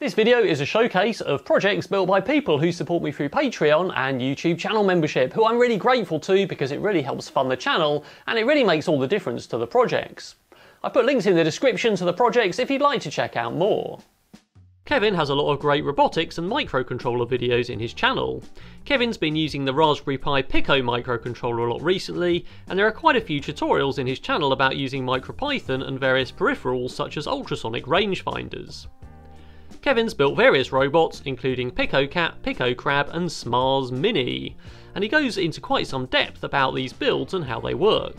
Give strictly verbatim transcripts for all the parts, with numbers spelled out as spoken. This video is a showcase of projects built by people who support me through Patreon and YouTube channel membership, who I'm really grateful to because it really helps fund the channel and it really makes all the difference to the projects. I put links in the description to the projects if you'd like to check out more. Kevin has a lot of great robotics and microcontroller videos in his channel. Kevin's been using the Raspberry Pi Pico microcontroller a lot recently, and there are quite a few tutorials in his channel about using MicroPython and various peripherals such as ultrasonic rangefinders. Kevin's built various robots, including PicoCat, PicoCrab and SMARS Mini, and he goes into quite some depth about these builds and how they work.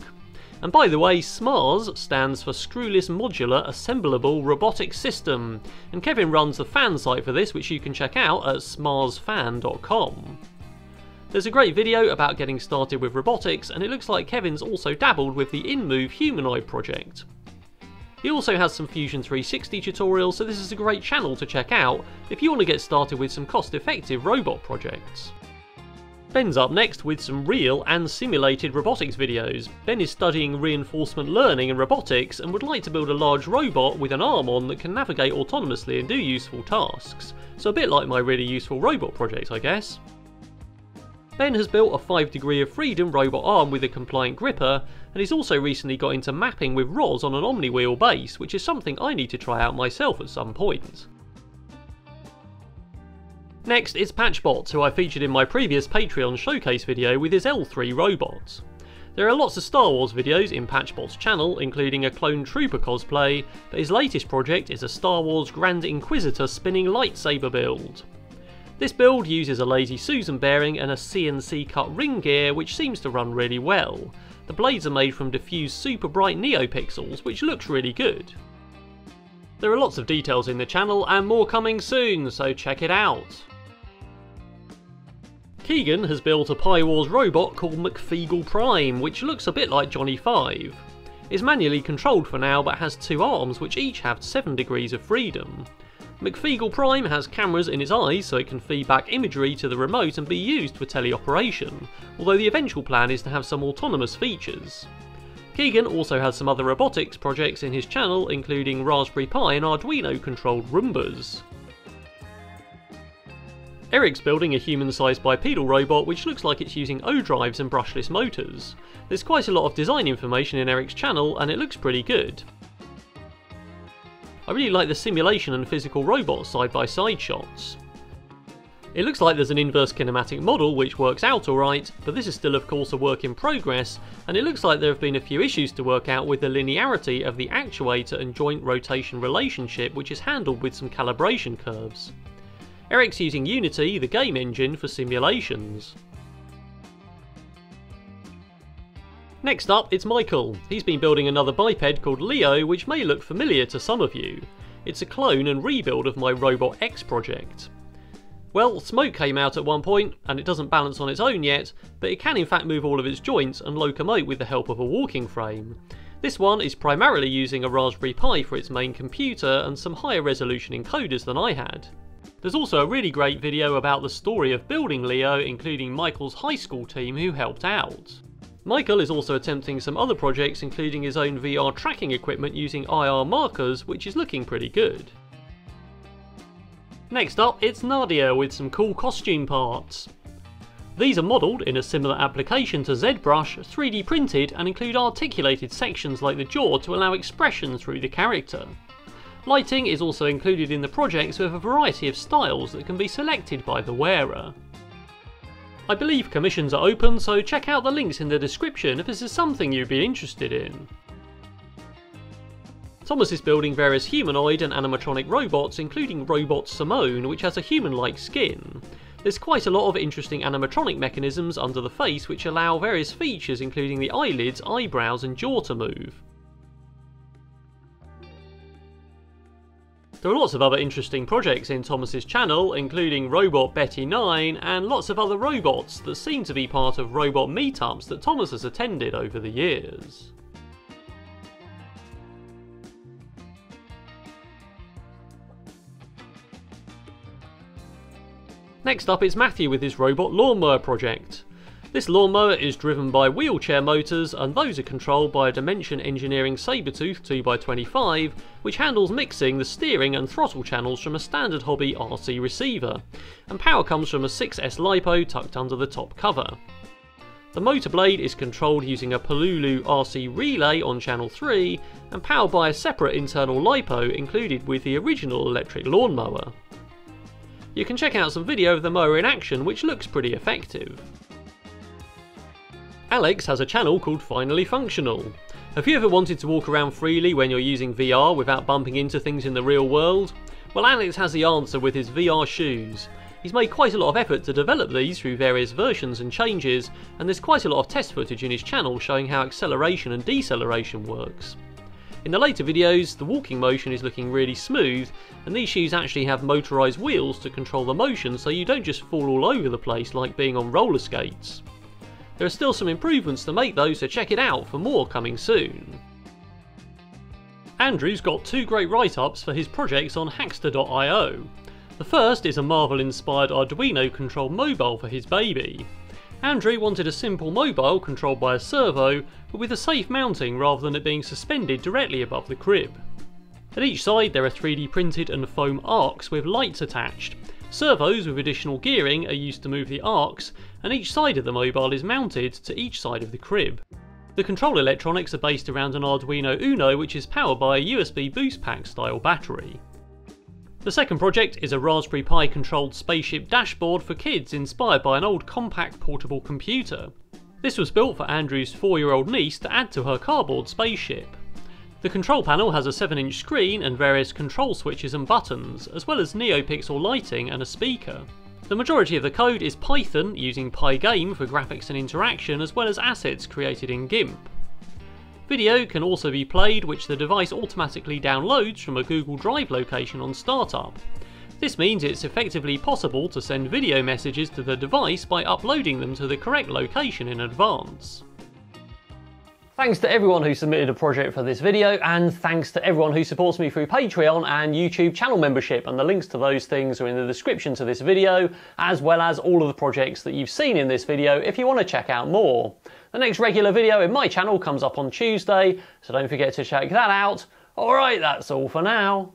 And by the way, SMARS stands for Screwless Modular Assemblable Robotic System, and Kevin runs the fan site for this, which you can check out at smars fan dot com. There's a great video about getting started with robotics, and it looks like Kevin's also dabbled with the InMoov humanoid project. He also has some Fusion three sixty tutorials, so this is a great channel to check out if you want to get started with some cost-effective robot projects. Ben's up next with some real and simulated robotics videos. Ben is studying reinforcement learning and robotics and would like to build a large robot with an arm on that can navigate autonomously and do useful tasks. So a bit like my really useful robot project, I guess. Ben has built a five degree of freedom robot arm with a compliant gripper, and he's also recently got into mapping with R O S on an Omniwheel base, which is something I need to try out myself at some point. Next is PatchBOTS, who I featured in my previous Patreon showcase video with his L three robot. There are lots of Star Wars videos in PatchBOTS' channel, including a clone trooper cosplay, but his latest project is a Star Wars Grand Inquisitor spinning lightsaber build. This build uses a Lazy Susan bearing and a C N C cut ring gear, which seems to run really well. The blades are made from diffused super bright neopixels, which looks really good. There are lots of details in the channel and more coming soon, so check it out. Keegan has built a Pi Wars robot called McFeagle Prime, which looks a bit like Johnny five. It's manually controlled for now, but has two arms which each have seven degrees of freedom. McFeagle Prime has cameras in its eyes so it can feed back imagery to the remote and be used for teleoperation, although the eventual plan is to have some autonomous features. Keegan also has some other robotics projects in his channel, including Raspberry Pi and Arduino controlled Roombas. Eric's building a human-sized bipedal robot which looks like it's using O-drives and brushless motors. There's quite a lot of design information in Eric's channel and it looks pretty good. I really like the simulation and physical robot side-by-side shots. It looks like there's an inverse kinematic model which works out alright, but this is still of course a work in progress, and it looks like there have been a few issues to work out with the linearity of the actuator and joint rotation relationship, which is handled with some calibration curves. Eric's using Unity, the game engine, for simulations. Next up, it's Michael. He's been building another biped called Leo, which may look familiar to some of you. It's a clone and rebuild of my Robot X project. Well, smoke came out at one point, and it doesn't balance on its own yet, but it can in fact move all of its joints and locomote with the help of a walking frame. This one is primarily using a Raspberry Pi for its main computer and some higher resolution encoders than I had. There's also a really great video about the story of building Leo, including Michael's high school team who helped out. Michael is also attempting some other projects, including his own V R tracking equipment using I R markers, which is looking pretty good. Next up, it's Nadia with some cool costume parts. These are modelled in a similar application to ZBrush, three D printed, and include articulated sections like the jaw to allow expression through the character. Lighting is also included in the projects with a variety of styles that can be selected by the wearer. I believe commissions are open, so check out the links in the description if this is something you'd be interested in. Thomas is building various humanoid and animatronic robots, including Robot Simone, which has a human-like skin. There's quite a lot of interesting animatronic mechanisms under the face which allow various features, including the eyelids, eyebrows and jaw to move. There are lots of other interesting projects in Thomas's channel, including Robot Betty nine and lots of other robots that seem to be part of robot meetups that Thomas has attended over the years. Next up is Matthew with his robot lawnmower project. This lawnmower is driven by wheelchair motors, and those are controlled by a Dimension Engineering Sabertooth two by twenty-five, which handles mixing the steering and throttle channels from a standard hobby R C receiver, and power comes from a six S LiPo tucked under the top cover. The motor blade is controlled using a Palulu R C relay on channel three, and powered by a separate internal LiPo included with the original electric lawnmower. You can check out some video of the mower in action, which looks pretty effective. Alex has a channel called Finally Functional. Have you ever wanted to walk around freely when you're using V R without bumping into things in the real world? Well, Alex has the answer with his V R shoes. He's made quite a lot of effort to develop these through various versions and changes, and there's quite a lot of test footage in his channel showing how acceleration and deceleration works. In the later videos, the walking motion is looking really smooth, and these shoes actually have motorised wheels to control the motion so you don't just fall all over the place like being on roller skates. There are still some improvements to make though, so check it out for more coming soon. Andrew's got two great write-ups for his projects on Hackster dot i o. The first is a Marvel-inspired Arduino-controlled mobile for his baby. Andrew wanted a simple mobile controlled by a servo, but with a safe mounting rather than it being suspended directly above the crib. At each side there are three D printed and foam arcs with lights attached. Servos with additional gearing are used to move the arcs, and each side of the mobile is mounted to each side of the crib. The control electronics are based around an Arduino Uno, which is powered by a U S B boost pack style battery. The second project is a Raspberry Pi controlled spaceship dashboard for kids inspired by an old compact portable computer. This was built for Andrew's four-year-old niece to add to her cardboard spaceship. The control panel has a seven inch screen and various control switches and buttons, as well as neopixel lighting and a speaker. The majority of the code is Python using Pygame for graphics and interaction, as well as assets created in GIMP. Video can also be played, which the device automatically downloads from a Google Drive location on startup. This means it's effectively possible to send video messages to the device by uploading them to the correct location in advance. Thanks to everyone who submitted a project for this video, and thanks to everyone who supports me through Patreon and YouTube channel membership, and the links to those things are in the description to this video, as well as all of the projects that you've seen in this video if you want to check out more. The next regular video in my channel comes up on Tuesday, so don't forget to check that out. Alright, that's all for now.